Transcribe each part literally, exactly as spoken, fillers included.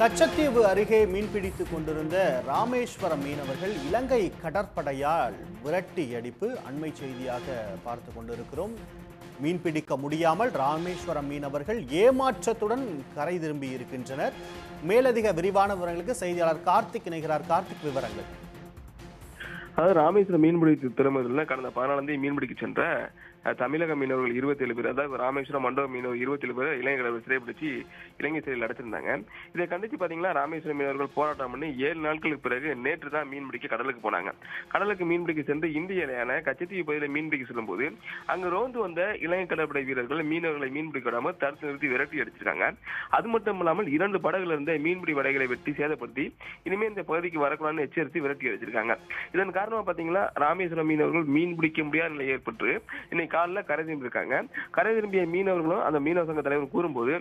தட்சத்தீவு அருகே மீன்பிடித்துக் கொண்டிருந்த ராமேஸ்வரம் மீனவர்கள் இலங்கை கடற்படையால் விரட்டி அடிப்பு அண்மை செய்தியாக பார்த்து கொண்டிருக்கிறோம். மீன்பிடிக்க முடியாமல் ராமேஸ்வரம் மீனவர்கள் ஏமாற்றத்துடன் கரை திரும்பி இருக்கின்றனர். மேலதிக விரிவான விவரங்களுக்கு செய்தியாளர் கார்த்திக் இணைகிறார். கார்த்திக், விவரங்கள். அதாவது ராமேஸ்வரம் மீன்பிடித்து திரும்புவதில் கடந்த பதினாலாம் தேதி மீன்பிடிக்க சென்ற தமிழக மீனவர்கள் இருபத்தி ஏழு பேர், அதாவது ராமேஸ்வரம் மண்டப மீனவர் இருபத்தி ஏழு பேர் இலங்கையில் சிறைப்பிடிச்சு இலங்கை சிறையில் அடைச்சிருந்தாங்க. இதை கண்டிச்சு பார்த்தீங்கன்னா ராமேஸ்வரம் மீனவர்கள் போராட்டம் பண்ணி ஏழு நாட்களுக்கு பிறகு நேற்று தான் மீன்பிடிக்க கடலுக்கு போனாங்க. கடலுக்கு மீன்பிடிக்க சென்று இந்திய எல்லையான கச்சத்தீவு பகுதியில் மீன்பிடிக்க செல்லும் போது அங்கு ரோந்து வந்த இலங்கை கடற்படை வீரர்கள் மீனவர்களை மீன்பிடிக்க விடாமல் தடுத்து நிறுத்தி விரட்டி அடிச்சிருக்காங்க. அது மட்டும் இல்லாமல் இரண்டு படகுல இருந்த மீன்பிடி வடைகளை வெட்டி சேதப்படுத்தி இனிமேல் இந்த பகுதிக்கு வரக்கூடாதுன்னு எச்சரித்து விரட்டி அடிச்சிருக்காங்க. இதன் காரணமாக பார்த்தீங்கன்னா ராமேஸ்வரம் மீனவர்கள் மீன் பிடிக்க முடியாத நிலை ஏற்பட்டு இன்னைக்கு காலில் கரை திரும்பியிருக்காங்க. கரை திரும்பிய மீனவர்களும் அந்த மீனவ சங்க தலைவர் கூறும்போது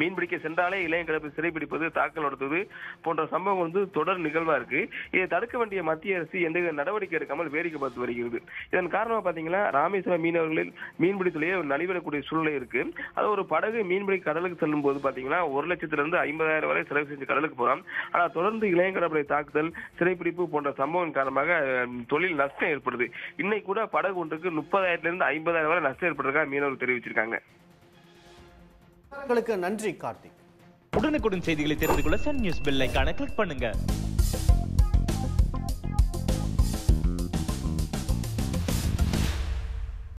மீன்பிடிக்க சென்றாலே இளைய கடற்பு சிறைப்பிடிப்பது, தாக்கல் நடத்துவது போன்ற சம்பவம் வந்து தொடர் நிகழ்வா இருக்கு. இதை தடுக்க வேண்டிய மத்திய அரசு எந்தவித நடவடிக்கை எடுக்காமல் வேடிக்கை பார்த்து வருகிறது. இதன் காரணமாக பார்த்தீங்கன்னா ராமேஸ்வரம் மீனவர்களில் மீன்பிடித்துலேயே ஒரு நலிவிடக்கூடிய சூழ்நிலை இருக்கு. அது ஒரு படகு மீன்பிடி கடலுக்கு செல்லும் போது பார்த்தீங்கன்னா ஒரு லட்சத்திலிருந்து ஐம்பதாயிரம் வரை செலவு செஞ்சு கடலுக்கு போகலாம். ஆனால் தொடர்ந்து இளைய கடற்படை தாக்குதல், சிறைப்பிடிப்பு போன்ற சம்பவம் காரணமாக தொழில் நஷ்டம் ஏற்படுது. இன்னைக்கு கூட படகு ஒன்றுக்கு முப்பதாயிரத்திலிருந்து ஐம்பதாயிரம் வரை நஷ்டம் ஏற்பட்டிருக்காங்க மீனவர்கள் தெரிவிச்சிருக்காங்க. உங்களுக்கு நன்றி கார்த்திக். உடனுக்குடன் செய்திகளை தெரிந்து கொள்ள சன் நியூஸ் பெல் ஐகானை கிளிக் பண்ணுங்க.